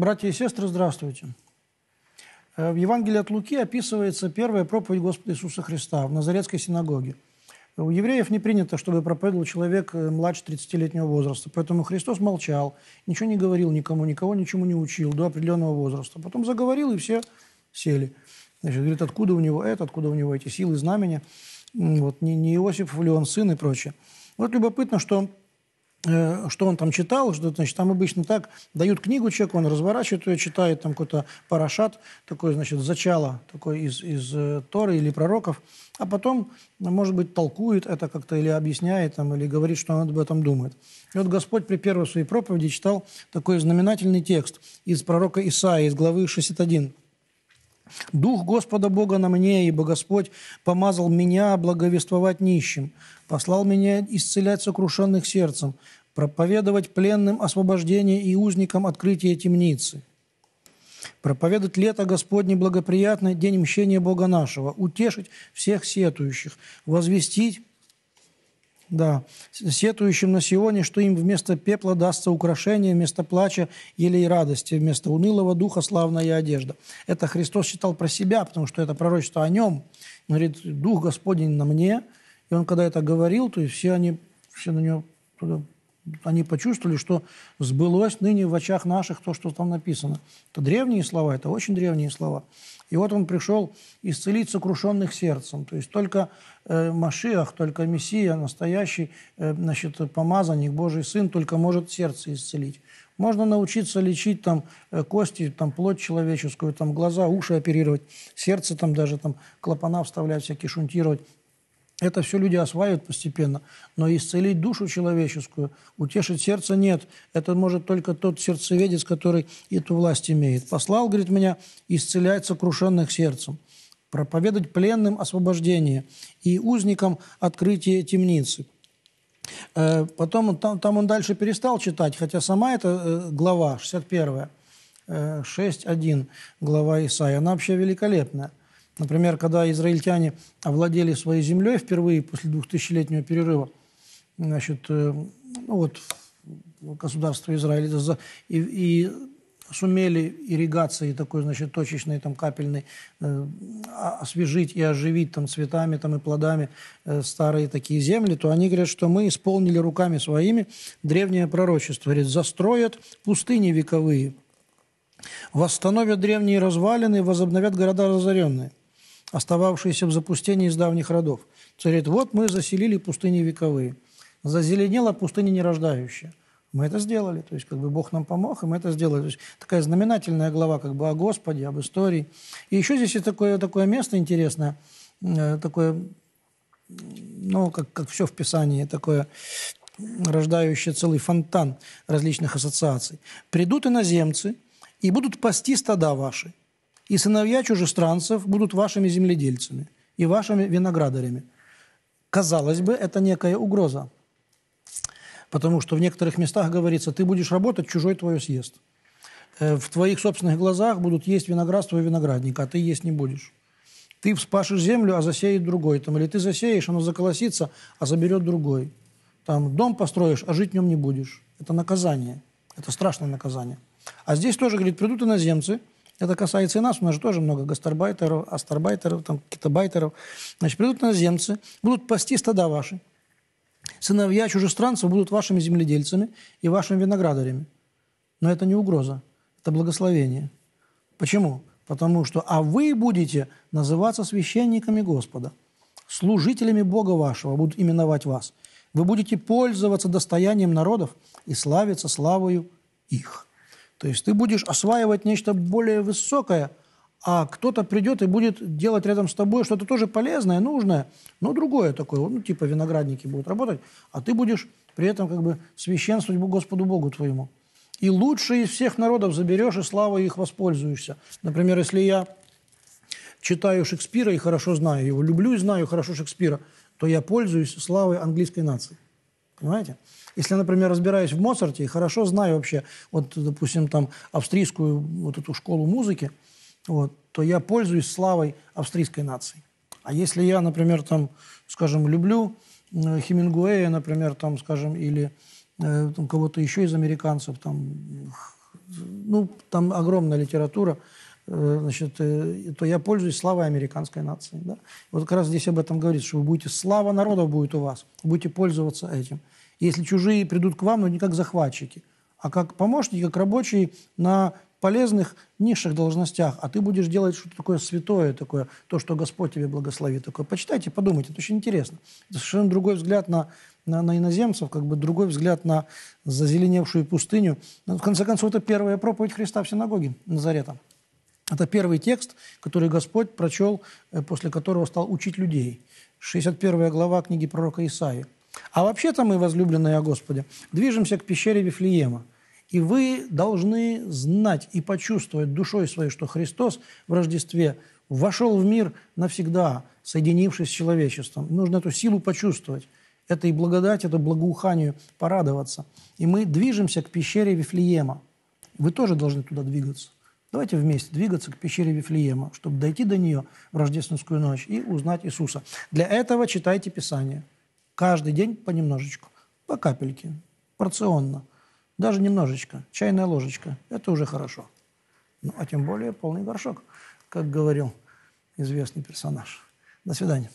Братья и сестры, здравствуйте. В Евангелии от Луки описывается первая проповедь Господа Иисуса Христа в Назаретской синагоге. У евреев не принято, чтобы проповедовал человек младше 30-летнего возраста, поэтому Христос молчал, ничего не говорил никому, никого ничему не учил до определенного возраста. Потом заговорил, и все сели. Значит, говорит, откуда у него это, откуда у него эти силы, знамения, вот, не Иосиф ли он сын и прочее. Вот любопытно, что он там читал, что, значит, там обычно так дают книгу человеку, он разворачивает ее, читает там какой-то парашат, такой, значит, зачало, такой из Торы или пророков, а потом, может быть, толкует это как-то или объясняет, там, или говорит, что он об этом думает. И вот Господь при первой своей проповеди читал такой знаменательный текст из пророка Исаии, из главы 61. «Дух Господа Бога на мне, ибо Господь помазал меня благовествовать нищим, послал меня исцелять сокрушенных сердцем, проповедовать пленным освобождение и узникам открытие темницы, проповедовать лето Господне благоприятное, день мщения Бога нашего, утешить всех сетующих, возвестить, да, сетующим на Сионе, что им вместо пепла дастся украшение, вместо плача елей радости, вместо унылого духа славная одежда». Это Христос читал про себя, потому что это пророчество о нем. Он говорит, Дух Господень на мне. И он, когда это говорил, то есть все на него, они почувствовали, что сбылось ныне в очах наших то, что там написано. Это древние слова, это очень древние слова. И вот он пришел исцелить сокрушенных сердцем. То есть только Машиах, только Мессия, настоящий, значит, помазанник, Божий Сын, только может сердце исцелить. Можно научиться лечить там кости, там плоть человеческую, там глаза, уши оперировать, сердце там даже там клапана вставлять, всякие шунтировать. Это все люди осваивают постепенно. Но исцелить душу человеческую, утешить сердце нет. Это может только тот сердцеведец, который эту власть имеет. «Послал, — говорит, — меня исцелять сокрушенных сердцем, проповедовать пленным освобождение и узникам открытие темницы». Потом там он дальше перестал читать, хотя сама эта глава, 61-я, 6.1, глава Исаии, она вообще великолепная. Например, когда израильтяне овладели своей землей впервые после 2000-летнего перерыва, значит, государство Израиля и сумели ирригации такой, значит, точечной, там, капельной освежить и оживить там цветами, там, и плодами старые такие земли, то они говорят, что мы исполнили руками своими древнее пророчество. Говорит, застроят пустыни вековые, восстановят древние развалины, возобновят города разоренные, остававшиеся в запустении из давних родов. Царь говорит, вот мы заселили пустыни вековые, зазеленела пустыня нерождающая. Мы это сделали, то есть как бы Бог нам помог, и мы это сделали. То есть такая знаменательная глава как бы о Господе, об истории. И еще здесь есть такое место интересное, такое, ну, как все в Писании, такое рождающее целый фонтан различных ассоциаций. «Придут иноземцы, и будут пасти стада ваши, и сыновья чужестранцев будут вашими земледельцами и вашими виноградарями». Казалось бы, это некая угроза, потому что в некоторых местах говорится, ты будешь работать, чужой твое съест. В твоих собственных глазах будут есть виноград твоего виноградника, а ты есть не будешь. Ты вспашешь землю, а засеет другой. Там, или ты засеешь, оно заколосится, а заберет другой. Там, дом построишь, а жить в нем не будешь. Это наказание, это страшное наказание. А здесь тоже, говорит, придут иноземцы, это касается и нас, у нас же тоже много гастарбайтеров, астарбайтеров, там, китобайтеров. Значит, придут иноземцы, будут пасти стада ваши, сыновья чужестранцев будут вашими земледельцами и вашими виноградарями. Но это не угроза, это благословение. Почему? Потому что, а вы будете называться священниками Господа, служителями Бога вашего будут именовать вас. Вы будете пользоваться достоянием народов и славиться славою их. То есть ты будешь осваивать нечто более высокое, а кто-то придет и будет делать рядом с тобой что-то тоже полезное, нужное, но другое такое, ну, типа виноградники будут работать, а ты будешь при этом как бы священствовать Господу Богу твоему. И лучшие из всех народов заберешь, и славой их воспользуешься. Например, если я читаю Шекспира и хорошо знаю его, люблю и знаю хорошо Шекспира, то я пользуюсь славой английской нации. Понимаете? Если я, например, разбираюсь в Моцарте и хорошо знаю вообще, вот, допустим, там, австрийскую вот эту школу музыки, вот, то я пользуюсь славой австрийской нации. А если я, например, там, скажем, люблю Хемингуэя, например, там, скажем, или там, кого-то еще из американцев, там, ну, там огромная литература, значит, то я пользуюсь славой американской нации. Да? Вот как раз здесь об этом говорится, что вы будете, слава народа будет у вас, будете пользоваться этим. Если чужие придут к вам, но не как захватчики, а как помощники, как рабочие на полезных низших должностях, а ты будешь делать что-то такое святое, такое, то, что Господь тебе благословит. Такое. Почитайте, подумайте, это очень интересно. Это совершенно другой взгляд на иноземцев, как бы другой взгляд на зазеленевшую пустыню. Но, в конце концов, это первая проповедь Христа в синагоге Назарета. Это первый текст, который Господь прочел, после которого стал учить людей. 61 глава книги пророка Исаии. «А вообще-то мы, возлюбленные о Господе, движемся к пещере Вифлеема, и вы должны знать и почувствовать душой своей, что Христос в Рождестве вошел в мир навсегда, соединившись с человечеством». Нужно эту силу почувствовать, этой благодати, это благоуханию порадоваться. И мы движемся к пещере Вифлеема. Вы тоже должны туда двигаться. Давайте вместе двигаться к пещере Вифлеема, чтобы дойти до нее в рождественскую ночь и узнать Иисуса. Для этого читайте Писание. Каждый день понемножечку, по капельке, порционно. Даже немножечко, чайная ложечка, это уже хорошо. Ну, а тем более полный горшок, как говорил известный персонаж. До свидания.